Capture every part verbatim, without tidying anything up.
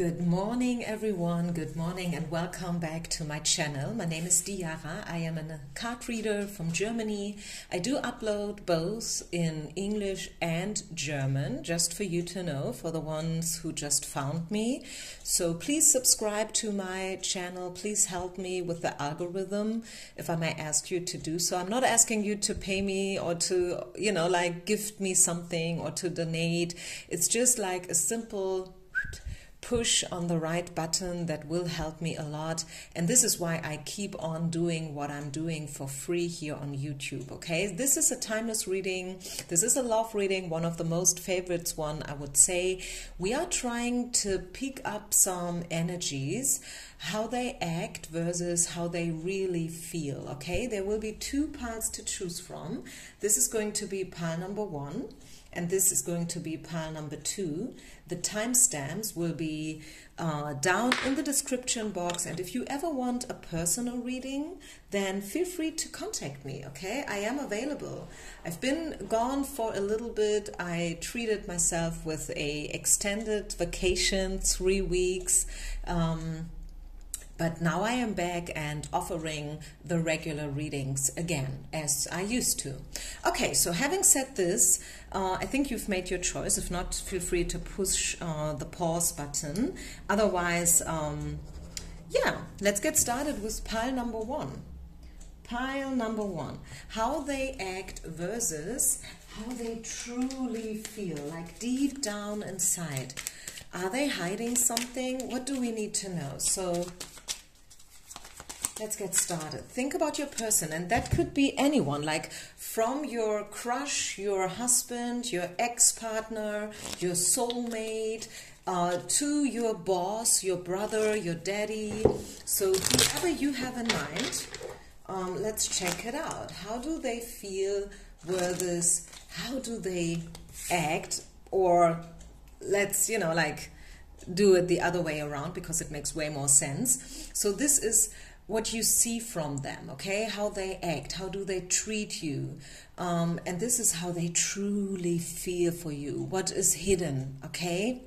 Good morning, everyone. Good morning and welcome back to my channel. My name is Diarra. I am a card reader from Germany. I do upload both in English and German, just for you to know, for the ones who just found me. So please subscribe to my channel. Please help me with the algorithm, if I may ask you to do so. I'm not asking you to pay me or to, you know, like gift me something or to donate. It's just like a simple push on the right button that will help me a lot, and this is why I keep on doing what I'm doing for free here on YouTube. Okay, this is a timeless reading, this is a love reading, one of the most favorites one, I would say. We are trying to pick up some energies, how they act versus how they really feel. Okay, there will be two piles to choose from. This is going to be pile number one, and this is going to be pile number two. The timestamps will be uh, down in the description box. And if you ever want a personal reading, then feel free to contact me, okay? I am available. I've been gone for a little bit. I treated myself with a extended vacation, three weeks. Um, But now I am back and offering the regular readings again, as I used to. Okay, so having said this, uh, I think you've made your choice. If not, feel free to push uh, the pause button. Otherwise, um, yeah, let's get started with pile number one. Pile number one. How they act versus how they truly feel, like deep down inside. Are they hiding something? What do we need to know? So let's get started. Think about your person, and that could be anyone, like from your crush, your husband, your ex-partner, your soulmate, uh, to your boss, your brother, your daddy. So whoever you have in mind, um, let's check it out. How do they feel versus how do they act? Or let's, you know, like do it the other way around, because it makes way more sense. So this is what you see from them, okay? How they act, how do they treat you? Um, and this is how they truly feel for you, what is hidden, okay?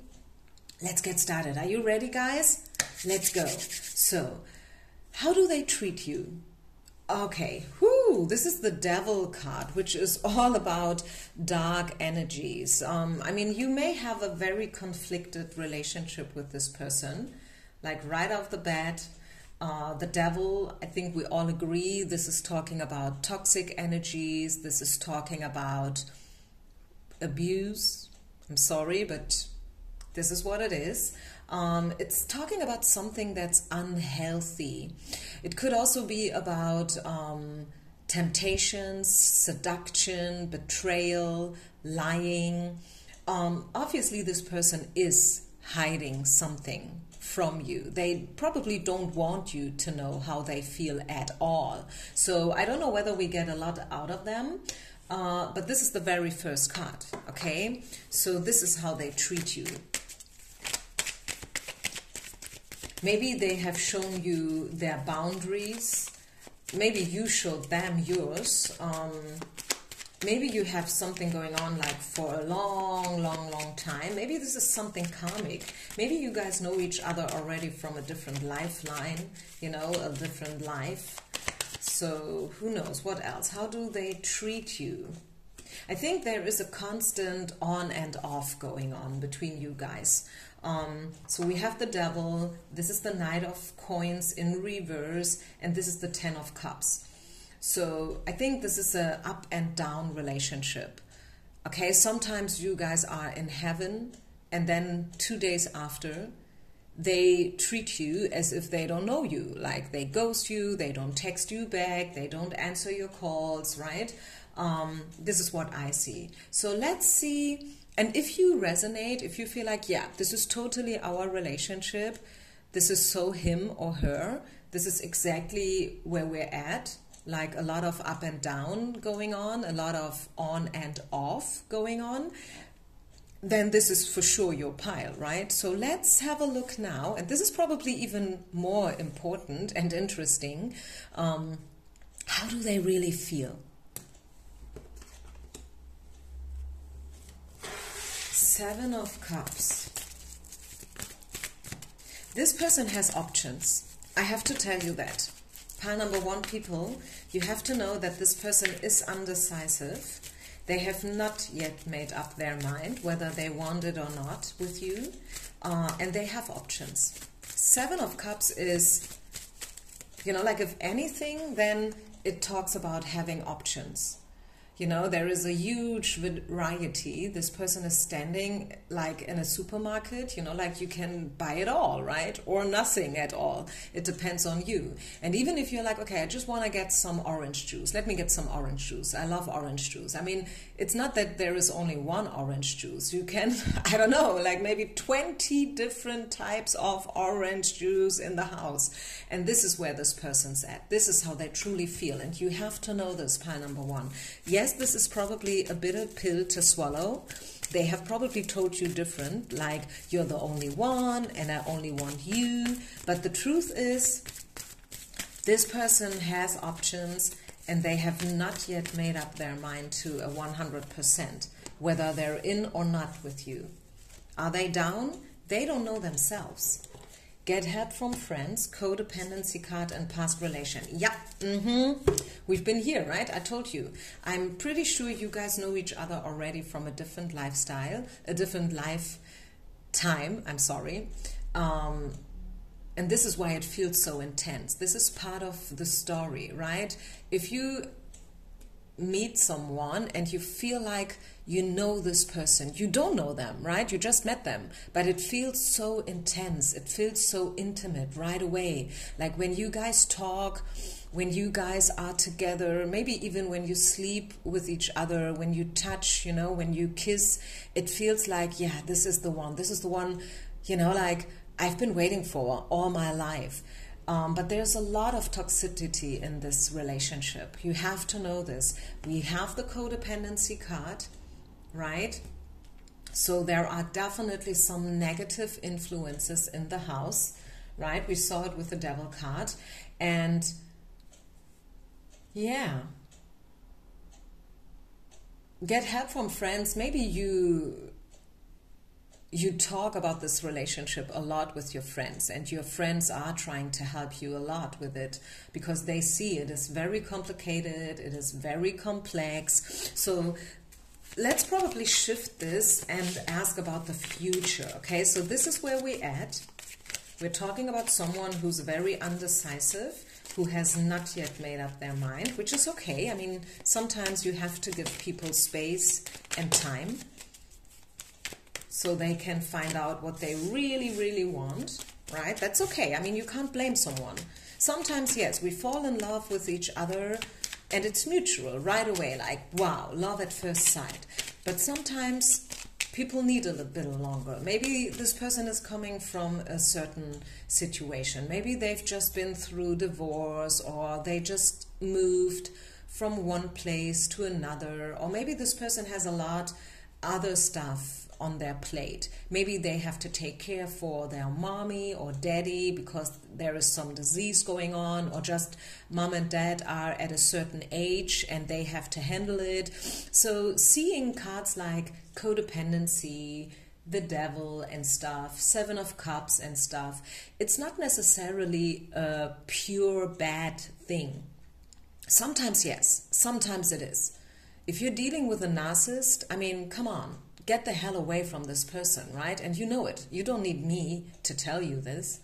Let's get started. Are you ready, guys? Let's go. So, how do they treat you? Okay, whoo, this is the Devil card, which is all about dark energies. Um, I mean, you may have a very conflicted relationship with this person, like right off the bat. Uh, the devil, I think we all agree, this is talking about toxic energies, this is talking about abuse. I'm sorry, but this is what it is. Um, it's talking about something that's unhealthy. It could also be about um, temptations, seduction, betrayal, lying. Um, obviously, this person is hiding something from you. They probably don't want you to know how they feel at all. So I don't know whether we get a lot out of them, uh, but this is the very first card, okay? So this is how they treat you. Maybe they have shown you their boundaries. Maybe you showed them yours. Um, Maybe you have something going on like for a long, long, long time. Maybe this is something karmic. Maybe you guys know each other already from a different lifeline, you know, a different life. So who knows what else? How do they treat you? I think there is a constant on and off going on between you guys. Um, so we have the Devil. This is the Knight of Coins in reverse. And this is the Ten of Cups. So I think this is a up and down relationship. Okay, sometimes you guys are in heaven, and then two days after, they treat you as if they don't know you. Like they ghost you, they don't text you back, they don't answer your calls, right? Um, this is what I see. So let's see, and if you resonate, if you feel like, yeah, this is totally our relationship, this is so him or her, this is exactly where we're at. Like a lot of up and down going on, a lot of on and off going on, then this is for sure your pile, right? So let's have a look now, and this is probably even more important and interesting. Um, how do they really feel? Seven of Cups. This person has options. I have to tell you that. Pile number one, people, you have to know that this person is indecisive. They have not yet made up their mind whether they want it or not with you. Uh, and they have options. Seven of Cups is, you know, like if anything, then it talks about having options. You know, there is a huge variety. This person is standing like in a supermarket, you know, like you can buy it all, right? Or nothing at all. It depends on you. And even if you're like, okay, I just want to get some orange juice. Let me get some orange juice. I love orange juice. I mean, it's not that there is only one orange juice. You can, I don't know, like maybe twenty different types of orange juice in the house. And this is where this person's at. This is how they truly feel. And you have to know this, pile number one. Yes. Yes, this is probably a bitter pill to swallow. They have probably told you different, like you're the only one and I only want you. But the truth is, this person has options and they have not yet made up their mind to a one hundred percent, whether they're in or not with you. Are they down? They don't know themselves. Get help from friends, codependency card, and past relation. Yeah, mm-hmm. We've been here, right? I told you. I'm pretty sure you guys know each other already from a different lifestyle, a different lifetime, I'm sorry. Um, and this is why it feels so intense. This is part of the story, right? If you meet someone and you feel like you know this person, you don't know them, right? You just met them, but it feels so intense. It feels so intimate right away. Like when you guys talk, when you guys are together, maybe even when you sleep with each other, when you touch, you know, when you kiss, it feels like, yeah, this is the one. This is the one, you know, like I've been waiting for all my life. Um, but there's a lot of toxicity in this relationship. You have to know this. We have the codependency card, right? So there are definitely some negative influences in the house, right? We saw it with the Devil card. And yeah, get help from friends. Maybe you... You talk about this relationship a lot with your friends, and your friends are trying to help you a lot with it because they see it is very complicated, it is very complex. So let's probably shift this and ask about the future, okay? So this is where we're at. We're talking about someone who's very indecisive, who has not yet made up their mind, which is okay. I mean, sometimes you have to give people space and time, so they can find out what they really, really want, right? That's okay. I mean, you can't blame someone. Sometimes, yes, we fall in love with each other and it's mutual right away, like, wow, love at first sight. But sometimes people need a little bit longer. Maybe this person is coming from a certain situation. Maybe they've just been through divorce, or they just moved from one place to another, or maybe this person has a lot of other stuff on their plate. Maybe they have to take care for their mommy or daddy because there is some disease going on, or just mom and dad are at a certain age and they have to handle it. So seeing cards like codependency, the Devil and stuff, Seven of Cups and stuff, it's not necessarily a pure bad thing. Sometimes yes, sometimes it is. If you're dealing with a narcissist, I mean, come on. Get the hell away from this person, right? And you know it. You don't need me to tell you this.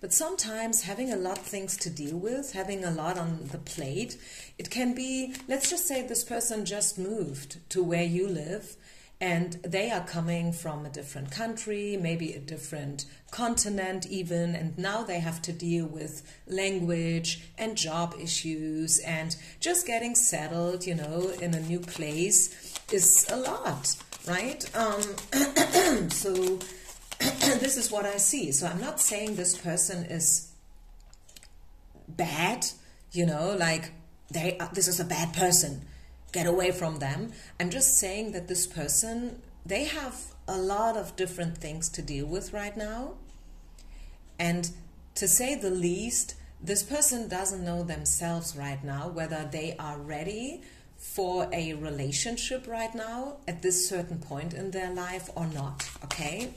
But sometimes having a lot of things to deal with, having a lot on the plate, it can be, let's just say this person just moved to where you live and they are coming from a different country, maybe a different continent even, and now they have to deal with language and job issues, and just getting settled, you know, in a new place is a lot. Right? Um, so this is what I see. So I'm not saying this person is bad, you know, like they are, this is a bad person, get away from them. I'm just saying that this person, they have a lot of different things to deal with right now. And to say the least, this person doesn't know themselves right now, whether they are ready for a relationship right now at this certain point in their life or not, okay?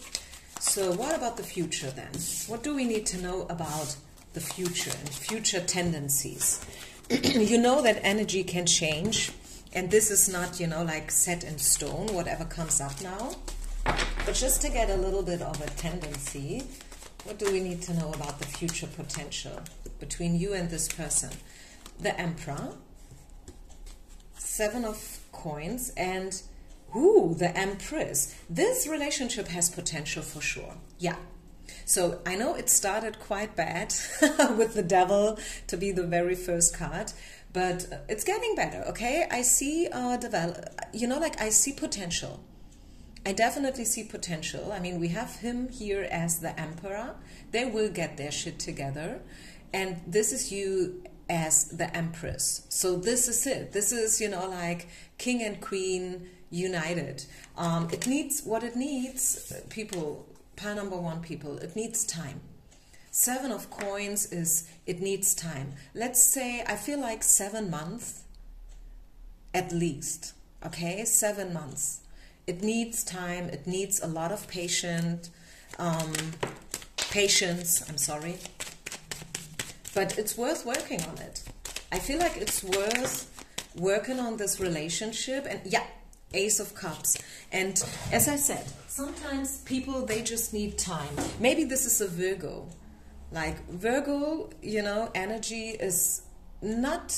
So what about the future then? What do we need to know about the future and future tendencies? You know that energy can change, and this is not, you know, like set in stone, whatever comes up now. But just to get a little bit of a tendency, what do we need to know about the future potential between you and this person? The Emperor, Seven of Coins, and ooh, the Empress. This relationship has potential for sure. Yeah. So I know it started quite bad with the Devil to be the very first card, but it's getting better, okay? I see uh, develop, you know, like I see potential. I definitely see potential. I mean, we have him here as the Emperor. They will get their shit together. And this is you as the Empress. So this is it. This is, you know, like King and Queen united. Um, it needs what it needs, people, pile number one people, it needs time. Seven of Coins is, it needs time. Let's say, I feel like seven months at least, okay? Seven months. It needs time, it needs a lot of patient, um, patience, I'm sorry. But it's worth working on it. I feel like it's worth working on this relationship, and yeah, Ace of Cups. And as I said, sometimes people, they just need time. Maybe this is a Virgo. Like Virgo, you know, energy is not,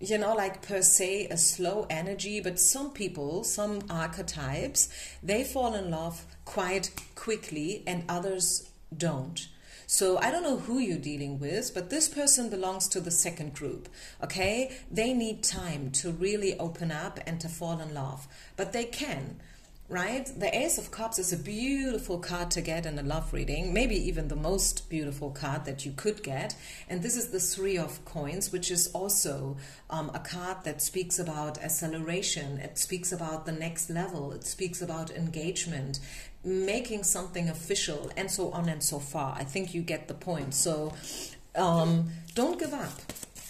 you know, like per se a slow energy, but some people, some archetypes, they fall in love quite quickly and others don't. So I don't know who you're dealing with, but this person belongs to the second group, okay? They need time to really open up and to fall in love, but they can, right? The Ace of Cups is a beautiful card to get in a love reading, maybe even the most beautiful card that you could get. And this is the Three of Coins, which is also um, a card that speaks about acceleration. It speaks about the next level. It speaks about engagement, making something official, and so on and so far. I think you get the point. So um, don't give up.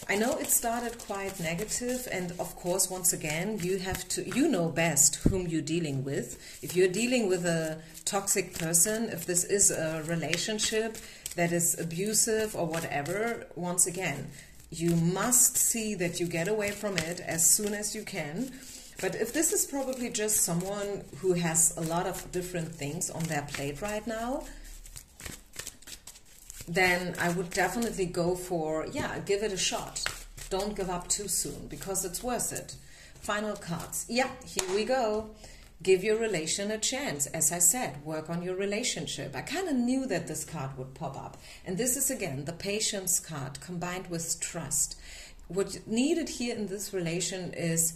I know it started quite negative, and of course, once again, you have to, you know best whom you're dealing with. If you're dealing with a toxic person, if this is a relationship that is abusive or whatever, once again, you must see that you get away from it as soon as you can. But if this is probably just someone who has a lot of different things on their plate right now, then I would definitely go for, yeah, give it a shot. Don't give up too soon, because it's worth it. Final cards. Yeah, here we go. Give your relation a chance. As I said, work on your relationship. I kind of knew that this card would pop up. And this is, again, the Patience card combined with trust. What needed here in this relation is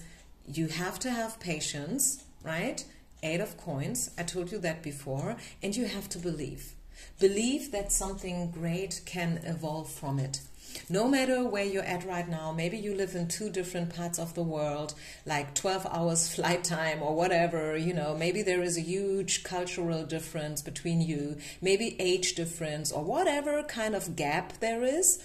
you have to have patience, right? Eight of Coins. I told you that before. And you have to believe. Believe that something great can evolve from it. No matter where you're at right now, maybe you live in two different parts of the world, like twelve hours flight time or whatever, you know, maybe there is a huge cultural difference between you, maybe age difference or whatever kind of gap there is,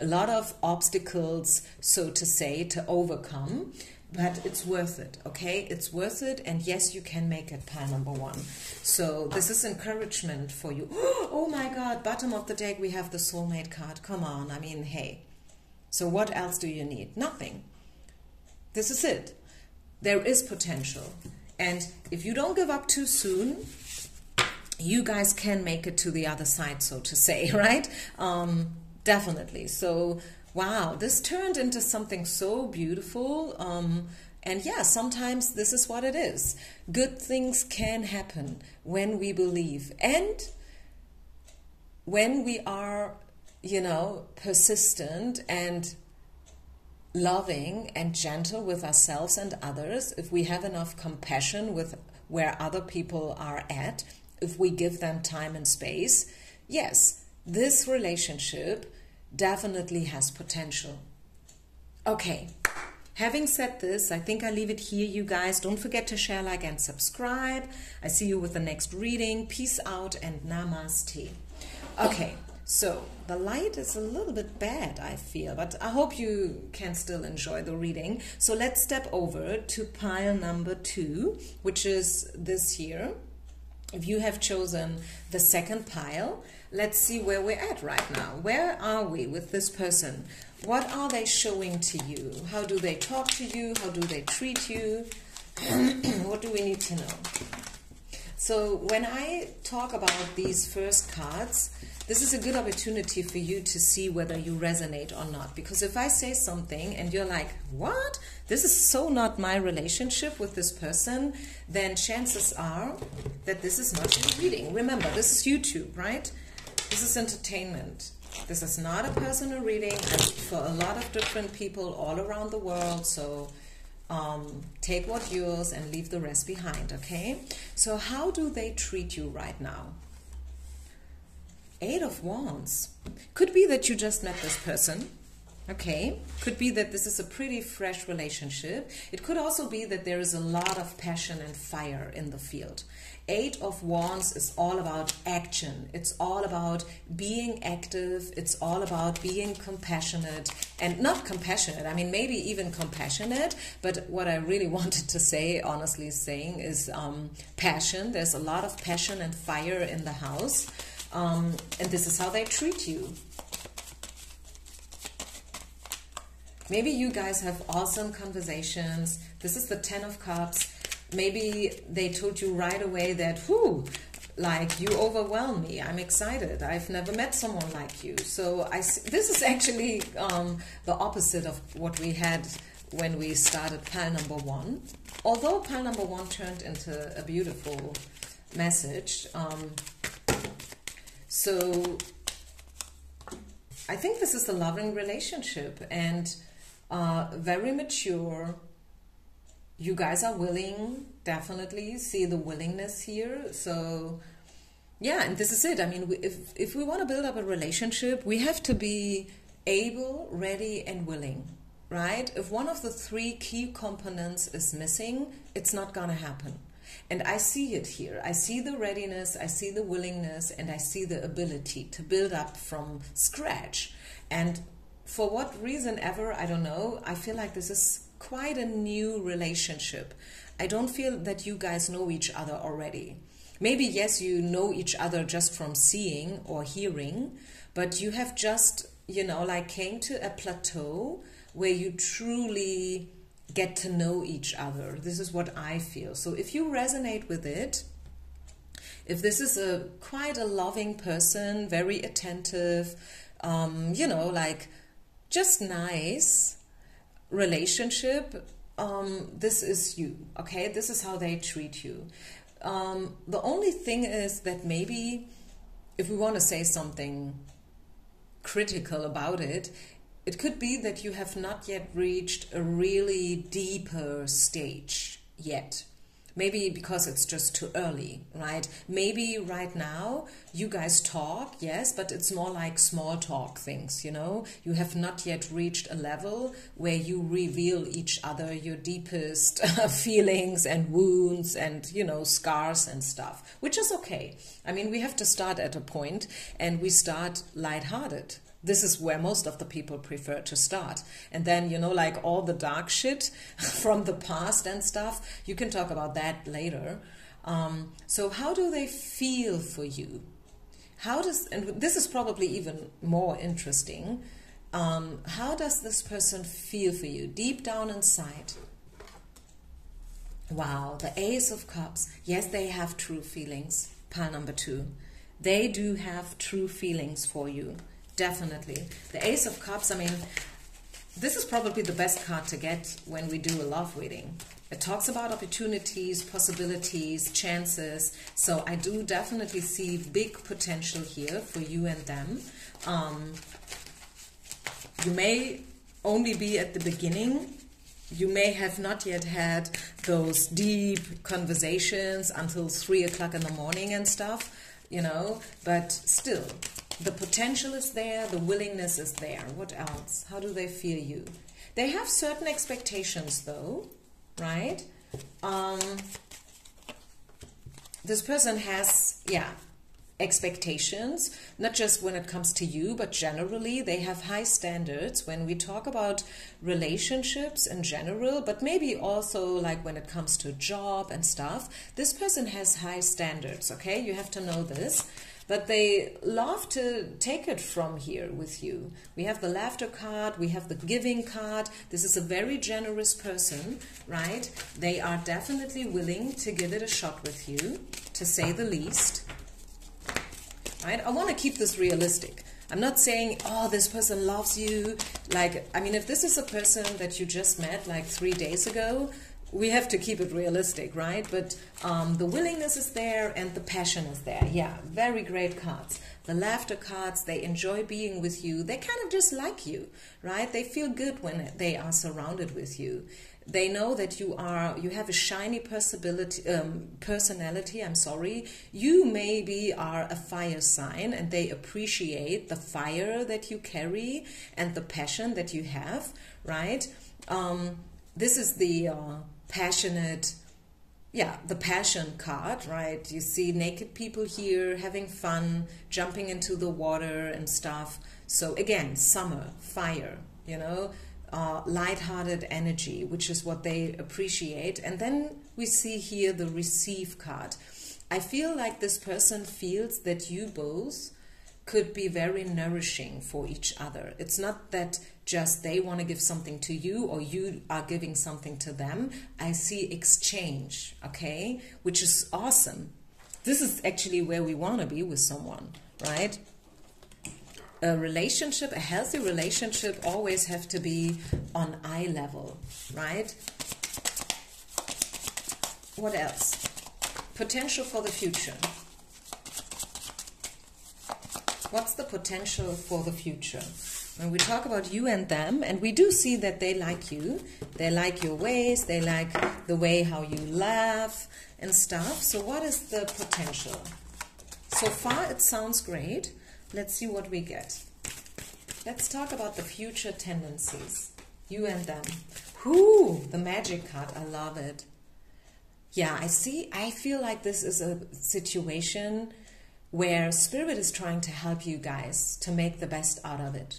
a lot of obstacles, so to say, to overcome. But it's worth it, okay? It's worth it, and yes, you can make it, pile number one. So this is encouragement for you. Oh my God, bottom of the deck, we have the Soulmate card. Come on, I mean, hey. So what else do you need? Nothing. This is it. There is potential. And if you don't give up too soon, you guys can make it to the other side, so to say, right? Um, definitely. So wow, this turned into something so beautiful. Um, and yeah, sometimes this is what it is. Good things can happen when we believe and when we are, you know, persistent and loving and gentle with ourselves and others. If we have enough compassion with where other people are at, if we give them time and space, yes, this relationship definitely has potential. Okay, having said this, I think I leave it here, you guys. Don't forget to share, like, and subscribe. I see you with the next reading. Peace out and namaste. Okay, so the light is a little bit bad, I feel, but I hope you can still enjoy the reading. So let's step over to pile number two, which is this here. If you have chosen the second pile, let's see where we're at right now. Where are we with this person? What are they showing to you? How do they talk to you? How do they treat you? What do we need to know? So when I talk about these first cards, this is a good opportunity for you to see whether you resonate or not. Because if I say something and you're like, what? This is so not my relationship with this person, then chances are that this is not your reading. Remember, this is YouTube, right? This is entertainment. This is not a personal reading. I read for a lot of different people all around the world, so um, take what's yours and leave the rest behind, okay? So how do they treat you right now? Eight of Wands. Could be that you just met this person. Okay, could be that this is a pretty fresh relationship. It could also be that there is a lot of passion and fire in the field. Eight of Wands is all about action. It's all about being active. It's all about being compassionate and not compassionate. I mean, maybe even compassionate, but what I really wanted to say, honestly saying, is um, passion. There's a lot of passion and fire in the house. Um, and this is how they treat you. Maybe you guys have awesome conversations. This is the Ten of Cups. Maybe they told you right away that, whoo, like, you overwhelm me. I'm excited. I've never met someone like you. So I, this is actually um, the opposite of what we had when we started pile number one. Although pile number one turned into a beautiful message. Um, so I think this is a loving relationship and... Uh, very mature. You guys are willing, definitely see the willingness here. So yeah, and this is it. I mean, we, if, if we want to build up a relationship, we have to be able, ready and willing, right? If one of the three key components is missing, it's not gonna happen. And I see it here. I see the readiness, I see the willingness, and I see the ability to build up from scratch. And for what reason ever, I don't know, I feel like this is quite a new relationship. I don't feel that you guys know each other already. Maybe, yes, you know each other just from seeing or hearing, but you have just, you know, like came to a plateau where you truly get to know each other. This is what I feel. So if you resonate with it, if this is a quite a loving person, very attentive, um, you know, like, just nice relationship, um, this is you, okay? This is how they treat you. Um, the only thing is that maybe if we want to say something critical about it, it could be that you have not yet reached a really deeper stage yet. Maybe because it's just too early, right? Maybe right now you guys talk, yes, but it's more like small talk things, you know? You have not yet reached a level where you reveal each other your deepest feelings and wounds and, you know, scars and stuff, which is okay. I mean, we have to start at a point and we start lighthearted. This is where most of the people prefer to start. And then, you know, like all the dark shit from the past and stuff, you can talk about that later. Um, so how do they feel for you? How does, and this is probably even more interesting, um, how does this person feel for you deep down inside? Wow, the Ace of Cups. Yes, they have true feelings. Pile number two. They do have true feelings for you. Definitely. The Ace of Cups, I mean, this is probably the best card to get when we do a love reading. It talks about opportunities, possibilities, chances. So I do definitely see big potential here for you and them. Um, you may only be at the beginning. You may have not yet had those deep conversations until three o'clock in the morning and stuff, you know, but still. The potential is there, the willingness is there. What else? How do they feel you? They have certain expectations though, right? Um, this person has, yeah, expectations, not just when it comes to you, but generally they have high standards when we talk about relationships in general, but maybe also like when it comes to job and stuff. This person has high standards, okay? You have to know this, but they love to take it from here with you. We have the laughter card, we have the giving card. This is a very generous person, right? They are definitely willing to give it a shot with you, to say the least, right? I want to keep this realistic. I'm not saying, oh, this person loves you. Like, I mean, if this is a person that you just met like three days ago, we have to keep it realistic, right? But um, the willingness is there and the passion is there. Yeah, very great cards. The laughter cards, they enjoy being with you. They kind of just like you, right? They feel good when they are surrounded with you. They know that you are, you have a shiny possibility, um, personality, I'm sorry. You maybe are a fire sign and they appreciate the fire that you carry and the passion that you have, right? Um, this is the... Uh, passionate, yeah, the passion card, right? You see naked people here having fun, jumping into the water and stuff. So again, summer, fire, you know, uh, lighthearted energy, which is what they appreciate. And then we see here the receive card. I feel like this person feels that you both could be very nourishing for each other. It's not that just they want to give something to you or you are giving something to them. I see exchange, okay, which is awesome. This is actually where we want to be with someone, right? A relationship, a healthy relationship, always have to be on eye level, right? What else? Potential for the future. What's the potential for the future? When we talk about you and them, and we do see that they like you, they like your ways, they like the way how you laugh and stuff. So what is the potential? So far it sounds great. Let's see what we get. Let's talk about the future tendencies. You and them. Ooh, the magic card, I love it. Yeah, I see. I feel like this is a situation where Spirit is trying to help you guys to make the best out of it.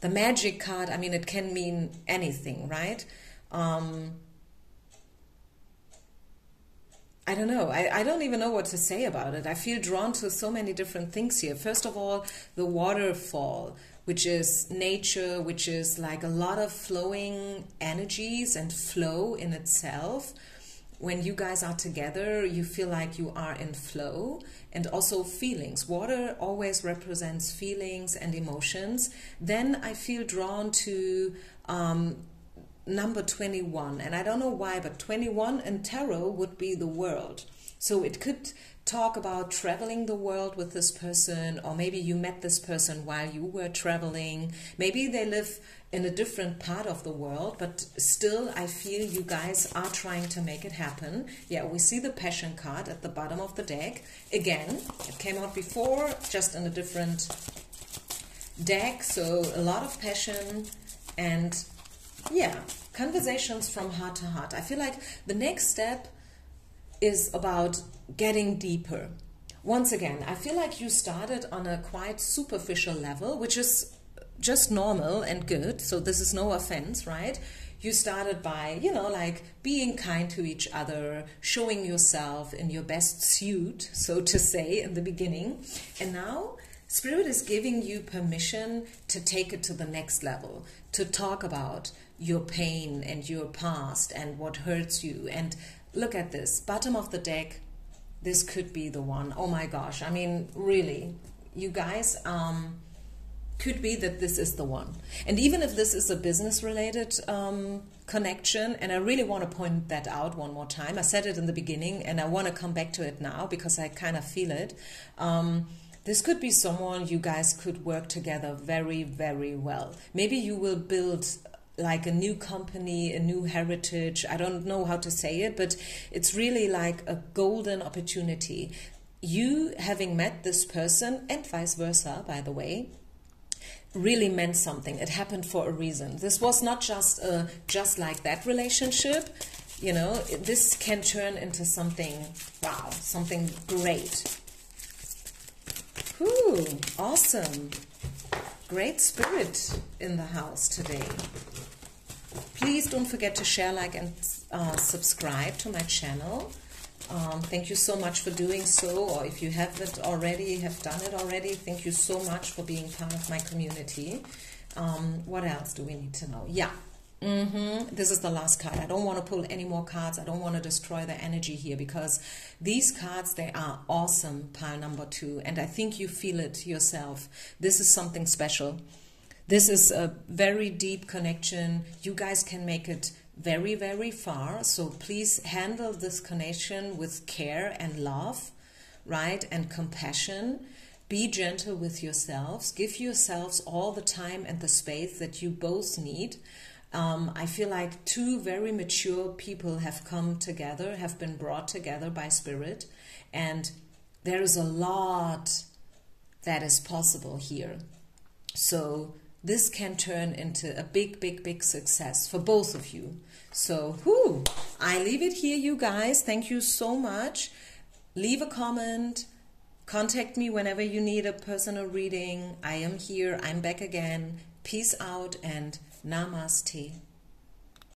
The magic card, I mean, it can mean anything, right? Um, I don't know. I, I don't even know what to say about it. I feel drawn to so many different things here. First of all, the waterfall, which is nature, which is like a lot of flowing energies and flow in itself. When you guys are together, you feel like you are in flow, and also feelings. Water always represents feelings and emotions. Then I feel drawn to um, number twenty-one, and I don't know why, but twenty-one in tarot would be the world. So it could talk about traveling the world with this person, or maybe you met this person while you were traveling. Maybe they live in a different part of the world, but still I feel you guys are trying to make it happen. Yeah, we see the passion card at the bottom of the deck. Again, it came out before, just in a different deck. So a lot of passion and, yeah, conversations from heart to heart. I feel like the next step is about getting deeper. Once again, I feel like you started on a quite superficial level, which is just normal and good, so this is no offense, right? You started by, you know, like being kind to each other, showing yourself in your best suit, so to say, in the beginning. And now Spirit is giving you permission to take it to the next level, to talk about your pain and your past and what hurts you. And look at this, bottom of the deck, this could be the one. Oh my gosh, I mean, really, you guys, um, could be that this is the one. And even if this is a business-related um, connection, and I really want to point that out one more time. I said it in the beginning, and I want to come back to it now because I kind of feel it. Um, this could be someone you guys could work together very, very well. Maybe you will build like a new company, a new heritage. I don't know how to say it, but it's really like a golden opportunity. You having met this person, and vice versa, by the way, really meant something. It happened for a reason. This was not just a just like that relationship, you know. This can turn into something, wow, something great. Ooh, awesome. Great spirit in the house today. Please don't forget to share, like, and uh, subscribe to my channel. Um, thank you so much for doing so, or if you have it already, have done it already, thank you so much for being part of my community. Um, what else do we need to know? Yeah, mm-hmm. This is the last card. I don't want to pull any more cards. I don't want to destroy the energy here, because these cards, they are awesome, pile number two, and I think you feel it yourself. This is something special. This is a very deep connection. You guys can make it very, very far. So please handle this connection with care and love, right? And compassion. Be gentle with yourselves. Give yourselves all the time and the space that you both need. Um, I feel like two very mature people have come together, have been brought together by spirit. And there is a lot that is possible here. So this can turn into a big, big, big success for both of you. So, whoo, I leave it here, you guys. Thank you so much. Leave a comment. Contact me whenever you need a personal reading. I am here. I'm back again. Peace out and namaste.